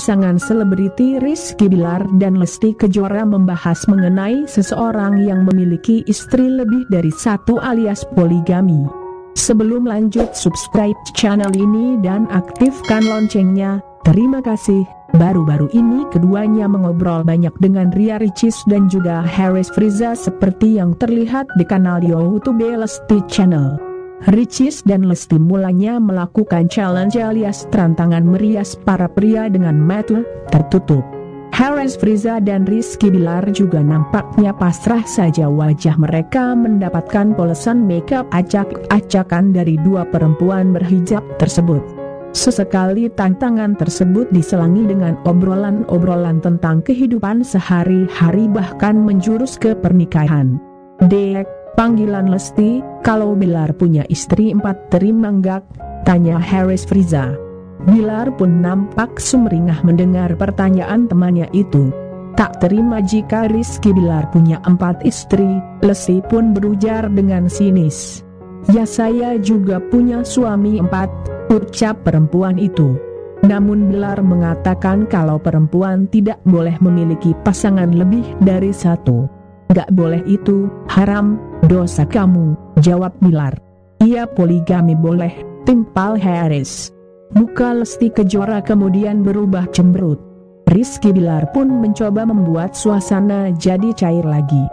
pasangan selebriti Rizky Billar dan Lesti Kejora membahas mengenai seseorang yang memiliki istri lebih dari satu alias poligami. Sebelum lanjut, subscribe channel ini dan aktifkan loncengnya. Terima kasih. Baru-baru ini keduanya mengobrol banyak dengan Ria Ricis dan juga Haris Vriza seperti yang terlihat di kanal YouTube Lesti Channel. Ricis dan Lesti mulanya melakukan challenge alias tantangan merias para pria dengan mata tertutup. Haris Vriza dan Rizky Billar juga nampaknya pasrah saja wajah mereka mendapatkan polesan makeup acak-acakan dari dua perempuan berhijab tersebut. Sesekali tantangan tersebut diselangi dengan obrolan-obrolan tentang kehidupan sehari-hari bahkan menjurus ke pernikahan. Dek, panggilan Lesti, kalau Billar punya istri 4 terima enggak? Tanya Haris Vriza. Billar pun nampak sumringah mendengar pertanyaan temannya itu. Tak terima jika Rizky Billar punya 4 istri, Lesti pun berujar dengan sinis. Ya saya juga punya suami 4, ucap perempuan itu. Namun Billar mengatakan kalau perempuan tidak boleh memiliki pasangan lebih dari satu. Gak boleh itu, haram. Dosa kamu, jawab Billar. Iya poligami boleh, timpal Haris. Muka Lesti Kejora kemudian berubah cemberut. Rizky Billar pun mencoba membuat suasana jadi cair lagi.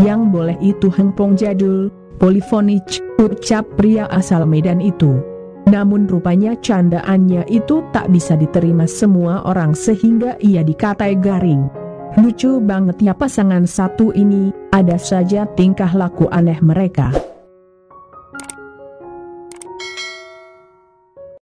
Yang boleh itu hengpong jadul, polifonik, ucap pria asal Medan itu. Namun rupanya candaannya itu tak bisa diterima semua orang sehingga ia dikatai garing. Lucu banget ya pasangan satu ini, ada saja tingkah laku aneh mereka.